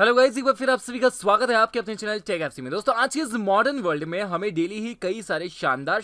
Hello guys, एक बार फिर आप सभी का स्वागत है आपके अपने चैनल टेक एफसी में। दोस्तों, आज के इस मॉडर्न वर्ल्ड में हमें डेली ही कई सारे शानदार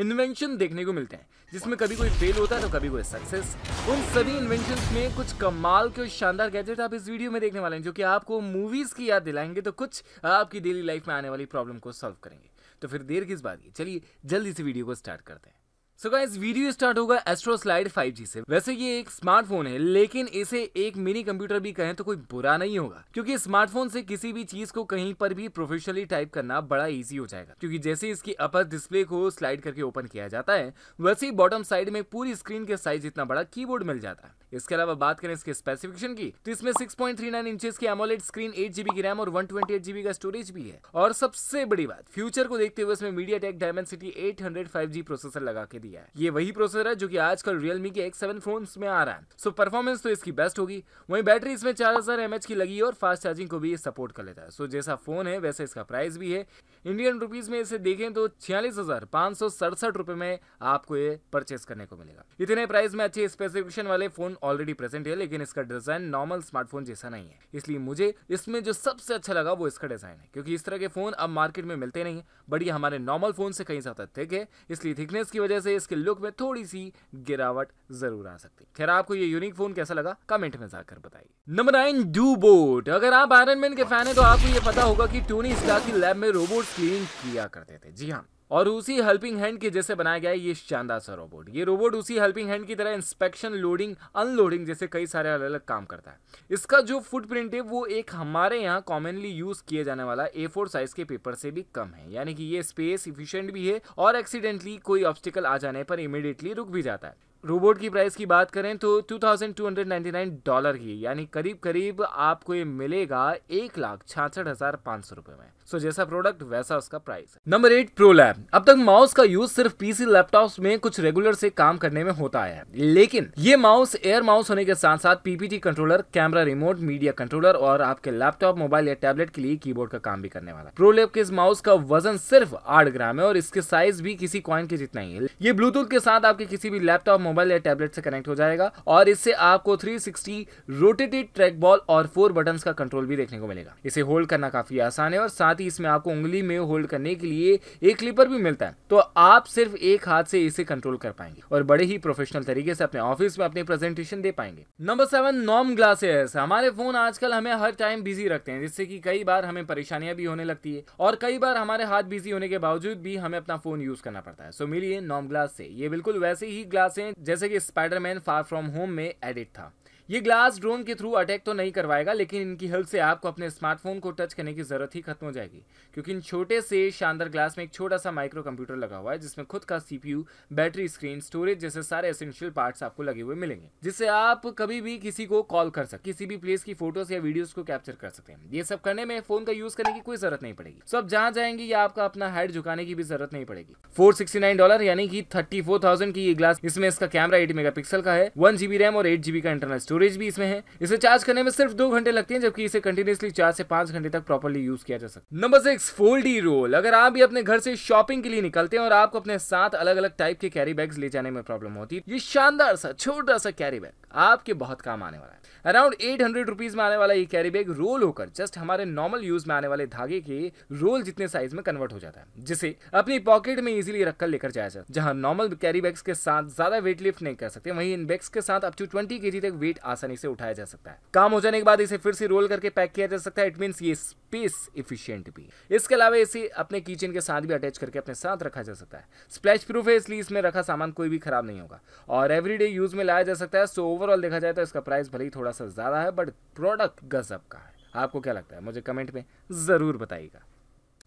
इन्वेंशन देखने को मिलते हैं, जिसमें कभी कोई फेल होता है तो कभी कोई सक्सेस। उन सभी इन्वेंशंस में कुछ कमाल के और शानदार गैजेट आप इस वीडियो में देखने वाले हैं, जो कि आपको मूवीज़ की याद दिलाएंगे तो कुछ आपकी डेली लाइफ में आने वाली प्रॉब्लम को सॉल्व करेंगे। तो फिर देर किस बात की, चलिए जल्दी से वीडियो को स्टार्ट करते हैं। सो गाइस, वीडियो स्टार्ट होगा एस्ट्रो स्लाइड 5G से। वैसे ये एक स्मार्टफोन है, लेकिन इसे एक मिनी कंप्यूटर भी कहें तो कोई बुरा नहीं होगा, क्योंकि स्मार्टफोन से किसी भी चीज को कहीं पर भी प्रोफेशनली टाइप करना बड़ा इजी हो जाएगा, क्योंकि जैसे इसकी अपर डिस्प्ले को स्लाइड करके ओपन किया जाता है, वैसे ही बॉटम साइड में पूरी स्क्रीन के साइज जितना बड़ा कीबोर्ड मिल जाता है। इसके अलावा बात करें इसके स्पेसिफिकेशन की, तो इसमें 6.39 इंचेस की AMOLED स्क्रीन, 8GB की रैम और 128GB का स्टोरेज भी है। और सबसे बड़ी बात, फ्यूचर को देखते हुए इसमें MediaTek Dimensity 8050G प्रोसेसर लगा के दिया है। ये वही प्रोसेसर है जो कि आजकल Realme के X7 फोन्स में आ रहा है। सो परफॉर्मेंस तो इसकी बेस्ट होगी। वहीं बैटरी इसमें 4000 mAh की लगी है और फास्ट चार्जिंग को भी सपोर्ट कर लेता है। सो जैसा फोन है वैसे इसका प्राइस भी है। इंडियन रुपीज में इसे देखें तो 46,567 रुपए में आपको ये परचेस करने को मिलेगा। इतने प्राइस में अच्छे स्पेसिफिकेशन वाले फोन ऑलरेडी प्रेजेंट है, लेकिन इसका डिजाइन नॉर्मल स्मार्टफोन जैसा नहीं है, इसलिए मुझे इसमें जो सबसे अच्छा लगा वो इसका डिजाइन है, क्योंकि इस तरह के फोन अब मार्केट में मिलते नहीं, बट ये हमारे नॉर्मल फोन से कहीं ज्यादा थिक है, इसलिए थिकनेस की वजह से इसके लुक में थोड़ी सी गिरावट जरूर आ सकती है। खैर, आपको ये यूनिक फोन कैसा लगा कमेंट में जाकर बताइए। Number 9, Do boat. अगर आप आयरन मैन के फैन है तो आपको ये पता होगा कि टोनी स्टार्क की लैब में रोबोट क्लीनिंग किया करते थे। जी हाँ, और उसी हेल्पिंग हैंड के जैसे बनाया गया है ये शानदार सा रोबोट। ये रोबोट उसी हेल्पिंग हैंड की तरह इंस्पेक्शन, लोडिंग, अनलोडिंग जैसे कई सारे अलग अलग काम करता है। इसका जो फुटप्रिंट है वो एक हमारे यहाँ कॉमनली यूज़ किए जाने वाला A4 साइज के पेपर से भी कम है, यानी कि ये स्पेस इफिशियंट भी है और एक्सीडेंटली कोई ऑब्स्टिकल आ जाने पर इमीडिएटली रुक भी जाता है। रोबोट की प्राइस की बात करें तो $2,299 की, यानी करीब करीब आपको ये मिलेगा 1,66,500 रुपए में। सो जैसा प्रोडक्ट वैसा उसका प्राइस है। Number 8, ProLab. अब तक माउस का यूज सिर्फ पीसी, लैपटॉप्स में कुछ रेगुलर से काम करने में होता है, लेकिन ये माउस एयर माउस होने के साथ साथ PPT controller, camera remote, media controller और आपके लैपटॉप, मोबाइल या टैबलेट के लिए कीबोर्ड का काम भी करने वाला है। प्रोलैब के इस माउस का वजन सिर्फ 8 ग्राम है और इसके साइज भी किसी कॉइन के जितना ही है। ये ब्लूटूथ के साथ आपके किसी भी लैपटॉप, मोबाइल या टैबलेट से कनेक्ट हो जाएगा और इससे आपको 360 रोटेटेड ट्रैकबॉल और 4 बटन्स का कंट्रोल भी देखने को मिलेगा। इसे होल्ड करना काफी आसान है और साथ ही इसमें आपको उंगली में होल्ड करने के लिए एक क्लिपर भी मिलता है, तो आप सिर्फ एक हाथ से इसे कंट्रोल कर पाएंगे और बड़े ही प्रोफेशनल तरीके से अपने ऑफिस में अपनी प्रेजेंटेशन दे पाएंगे। Number 7, Norm glasses. हमारे फोन आजकल हमें हर टाइम बिजी रखते हैं, जिससे कि कई बार हमें परेशानियां भी होने लगती है और कई बार हमारे हाथ बिजी होने के बावजूद भी हमें अपना फोन यूज करना पड़ता है। सो मिलिए नॉर्म ग्लास से। ये बिल्कुल वैसे ही ग्लास है जैसे कि स्पाइडरमैन फार फ्रॉम होम में एडिट था। ये ग्लास ड्रोन के थ्रू अटैक तो नहीं करवाएगा, लेकिन इनकी हेल्प से आपको अपने स्मार्टफोन को टच करने की जरूरत ही खत्म हो जाएगी, क्योंकि इन छोटे से शानदार ग्लास में एक छोटा सा माइक्रो कंप्यूटर लगा हुआ है, जिसमें खुद का CPU, बैटरी, स्क्रीन, स्टोरेज जैसे सारे एसेंशियल पार्ट्स आपको लगे हुए मिलेंगे, जिससे आप कभी भी किसी को कॉल कर सकते, किसी भी प्लेस की फोटोज या वीडियोज को कैप्चर कर सकते हैं। ये सब करने में फोन का यूज करने की कोई जरूरत नहीं पड़ेगी। सो आप जहाँ जाएंगे या आपका अपना हेड झुकाने की भी जरूरत नहीं पड़ेगी। $469 यानी कि 34,000 की ये ग्लास। इसमें इसका कैमरा 8 मेगापिक्सल का है, 1GB रैम और 8GB का इंटरनल स्टोरेज भी इसमें है। इसे चार्ज करने में सिर्फ 2 घंटे लगते हैं, जबकि इसे कंटिन्यूअसली 4 से 5 घंटे तक प्रॉपर्ली यूज किया जा सकता है। Number 6, Foldi Roll. अगर आप भी अपने घर से शॉपिंग के लिए निकलते हैं और आपको अपने साथ अलग अलग टाइप के कैरी बैग्स ले जाने में प्रॉब्लम होती है, ये शानदार सा छोटा सा कैरी बैग आपके बहुत काम आने वाला है। अराउंड 800 रुपीज में आने वाला ये कैरी बैग रोल होकर जस्ट हमारे नॉर्मल यूज में आने वाले धागे के रोल जितने साइज में कन्वर्ट हो जाता है, जिसे अपनी पॉकेट में इजीली रखकर लेकर जाया जाता है। जहां नॉर्मल कैरी बैग्स के साथ ज्यादा वेट लिफ्ट नहीं कर सकते, वहीं इन बैग्स के साथ अप टू 20 kg तक वेट आसानी से उठाया जा सकता है। काम हो जाने के बाद इसे फिर से रोल करके पैक किया जा सकता है। इट मींस ये स्पेस एफिशिएंट भी। इसके अलावा इसे अपने किचन के साथ भी अटैच करके अपने साथ रखा जा सकता है। स्प्लैश प्रूफ है, इसलिए इसमें रखा सामान कोई भी खराब नहीं होगा और एवरीडे यूज में लाया जा सकता है। सो ओवरऑल देखा जाए तो इसका प्राइस भले ही थोड़ा सा ज्यादा है, बट प्रोडक्ट गजब का है। आपको क्या लगता है मुझे कमेंट में जरूर बताइएगा।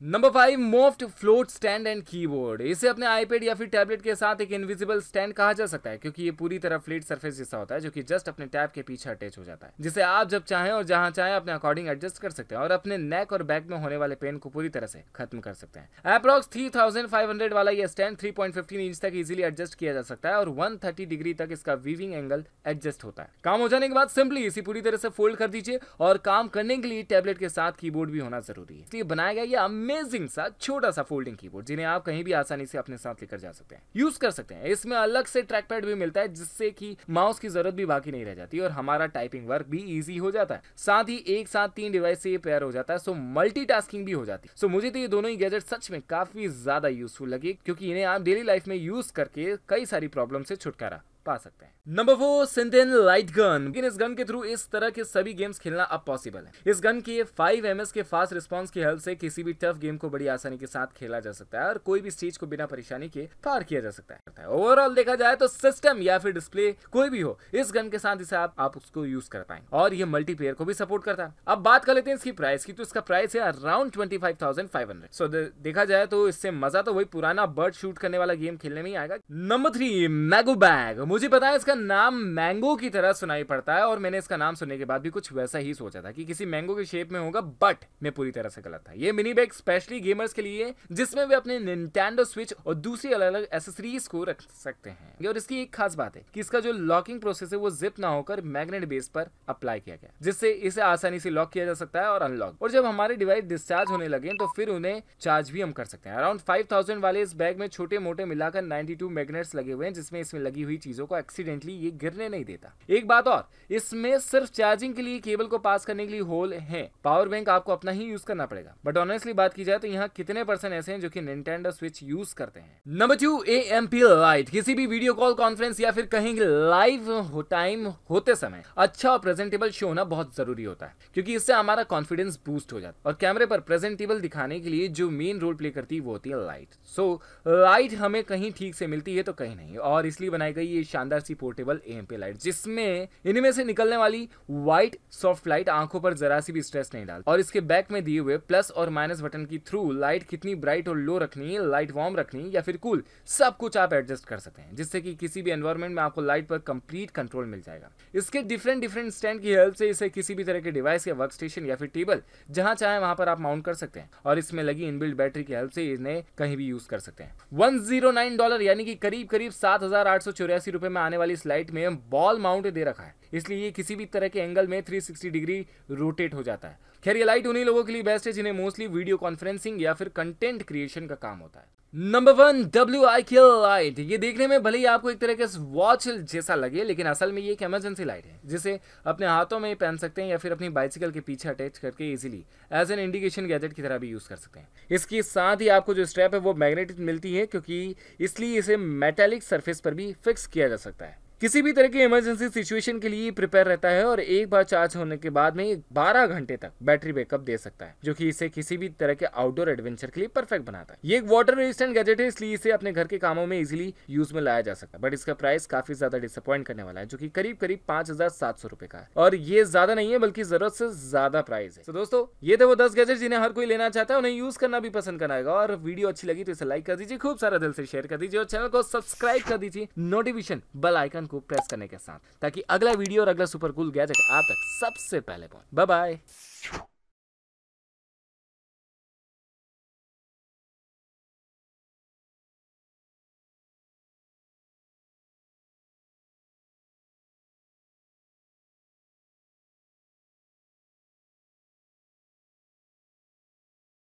Number 5, Moft float stand and keyboard. इसे अपने आईपैड या फिर टैबलेट के साथ एक इनविजिबल स्टैंड कहा जा सकता है, क्योंकि ये पूरी तरह फ्लेट सरफेस जैसा होता है, जो कि जस्ट अपने टैब के पीछे अटैच हो जाता है, जिसे आप जब चाहें और जहां चाहें अपने अकॉर्डिंग एडजस्ट कर सकते हैं और अपने नेक और बैक में होने वाले पेन को पूरी तरह से खत्म कर सकते हैं। अप्रॉक्स 3500 वाला यह स्टैंड 3.15 इंच तक इजिली एडजस्ट किया जा सकता है और 130 डिग्री तक इसका वीविंग एंगल एडजस्ट होता है। काम हो जाने के बाद सिंपली इसे पूरी तरह से फोल्ड कर दीजिए और काम करने के लिए टैबलेट के साथ कीबोर्ड भी होना जरूरी है, इसलिए बनाया गया अमेजिंग सा छोटा सा फोल्डिंग कीबोर्ड जिन्हें आप कहीं भी आसानी से अपने साथ लेकर जा सकते हैं, यूज कर सकते हैं। इसमें अलग से ट्रैक पैड भी मिलता है जिससे कि माउस की जरूरत भी बाकी नहीं रह जाती और हमारा टाइपिंग वर्क भी ईजी हो जाता है। साथ ही एक साथ 3 डिवाइस से ये पेयर हो जाता है, सो मल्टीटास्किंग भी हो जाती है। सो मुझे तो ये दोनों ही गैजेट सच में काफी ज्यादा यूजफुल लगे क्योंकि इन्हें आप डेली लाइफ में यूज करके कई सारी प्रॉब्लम से छुटकारा पा सकते हैं। Number 4, Sinden light gun. इस गन के थ्रू इस तरह के सभी गेम्स खेलना अब पॉसिबल है। इस गन की 5 ms के फास्ट रिस्पांस की हेल्प से किसी भी टफ गेम को बड़ी आसानी के साथ खेला जा सकता है और कोई भी स्टेज को बिना परेशानी के पार किया जा सकता है। ओवरऑल देखा जाए तो सिस्टम या फिर डिस्प्ले कोई भी हो, इस गन के साथ इसे आप उसको यूज कर पाएंगे और ये मल्टीप्लेयर को भी सपोर्ट करता है। अब बात कर लेते हैं इसकी प्राइस की, तो इसका प्राइस है अराउंड 25,500। सो देखा जाए तो इससे मजा तो वही पुराना बर्ड शूट करने वाला गेम खेलने में ही आएगा। Number 3, mango bag. मुझे पता है इसका नाम मैंगो की तरह सुनाई पड़ता है और मैंने इसका नाम सुनने के बाद भी कुछ वैसा ही सोचा था कि किसी मैंगो के शेप में होगा, बट मैं पूरी तरह से गलत था। ये मिनी बैग स्पेशली गेमर्स के लिए जिसमें वे अपने निंटेंडो स्विच और दूसरी अलग अलग एसेसरीज को रख सकते हैं। और इसकी एक खास बात है कि इसका जो लॉकिंग प्रोसेस है वो जिप ना होकर मैग्नेट बेस पर अप्लाई किया गया, जिससे इसे आसानी से लॉक किया जा सकता है और अनलॉक, और जब हमारे डिवाइस डिस्चार्ज होने लगे तो फिर उन्हें चार्ज भी हम कर सकते हैं। अराउंड 5,000 वाले इस बैग में छोटे मोटे मिलाकर 92 मैग्नेट्स लगे हुए हैं जिसमें इसमें लगी हुई चीजों को एक्सीडेंटली ये गिरने नहीं देता। एक बात और, इसमें सिर्फ चार्जिंग के लिए केबल को पास करने के लिए होल हैं, पावर बैंक आपको अपना ही यूज करना पड़ेगा। बट ऑनेस्टली बात की जाए तो यहाँ कितने परसेंट ऐसे हैं जो कि निंटेंडो स्विच यूज करते हैं। Number 2, A.M.P. लाइट। किसी भी वीडियो कॉल, कॉन्फ्रेंस या फिर कहीं लाइव टाइम होते समय अच्छा और प्रेजेंटेबल शो होना बहुत जरूरी होता है क्योंकि इससे हमारा कॉन्फिडेंस बूस्ट हो जाता है और कैमरे पर प्रेजेंटेबल दिखाने के लिए जो मेन रोल प्ले करती है वो होती है लाइट। सो लाइट हमें कहीं ठीक से मिलती है तो कहीं नहीं, और इसलिए बनाई गई ये शानदार सी पोर्टेबल A.M.P. लाइट जिसमें इनमें से निकलने वाली व्हाइट सॉफ्ट लाइट आंखों पर जरा सी भी स्ट्रेस नहीं डालती और इसके बैक में दिए हुए प्लस और माइनस बटन की थ्रू लाइट कितनी ब्राइट और लो रखनी, लाइट वार्म रखनी या फिर कूल, सब कुछ आप एडजस्ट कर सकते हैं जिससे कि किसी भी एनवायरमेंट में आपको लाइट पर कंप्लीट कंट्रोल मिल जाएगा। इसके डिफरेंट स्टैंड की हेल्प से इसे किसी भी तरह के डिवाइस या वर्क स्टेशन या फिर टेबल जहां चाहे वहां पर आप माउंट कर सकते हैं और इसमें लगी इनबिल्ट बैटरी की हेल्प से इन्हें कहीं भी यूज कर सकते हैं। $109 यानी कि करीब करीब 7,884 रुपए में आने वाली इस लाइट में बॉल माउंट दे रखा है, इसलिए ये किसी भी तरह के एंगल में 360 डिग्री रोटेट हो जाता है। खैर ये लाइट उन्हीं लोगों के लिए बेस्ट है जिन्हें मोस्टली वीडियो कॉन्फ्रेंसिंग या फिर कंटेंट क्रिएशन का काम होता है। Number 1, W.I.K. लाइट। ये देखने में भले ही आपको एक तरह के वॉच जैसा लगे, लेकिन असल में ये एक इमरजेंसी लाइट है जिसे अपने हाथों में पहन सकते हैं या फिर अपनी बाइसिकल के पीछे अटैच करके easily as an indication gadget की तरह भी यूज कर सकते हैं। इसके साथ ही आपको जो स्ट्रैप है वो मैग्नेटिक मिलती है क्योंकि इसलिए इसे मेटेलिक सरफेस पर भी फिक्स किया जा सकता है। किसी भी तरह की इमरजेंसी सिचुएशन के लिए प्रिपेयर रहता है और एक बार चार्ज होने के बाद में 12 घंटे तक बैटरी बैकअप दे सकता है, जो कि इसे किसी भी तरह के आउटडोर एडवेंचर के लिए परफेक्ट बनाता है। ये एक वाटर रेजिस्टेंट गैजेट है, इसलिए इसे अपने घर के कामों में इजीली यूज में लाया जा सकता है। बट इसका प्राइस काफी ज्यादा डिसअपॉइंट करने वाला है जो कि करीब करीब 5,700 रुपए का है और ये ज्यादा नहीं है बल्कि जरूरत से ज्यादा प्राइस है। तो दोस्तों ये थे वो 10 गैजेट जिन्हें हर कोई लेना चाहता है, उन्हें यूज करना भी पसंद करना है। और वीडियो अच्छी लगी तो इसे लाइक कर दीजिए, खूब सारा दिल से शेयर कर दीजिए और चैनल को सब्सक्राइब कर दीजिए नोटिफिकेशन बेल आइकन को प्रेस करने के साथ, ताकि अगला वीडियो और अगला सुपर कूल गैजेट आप तक सबसे पहले पहुंचे। Bye bye.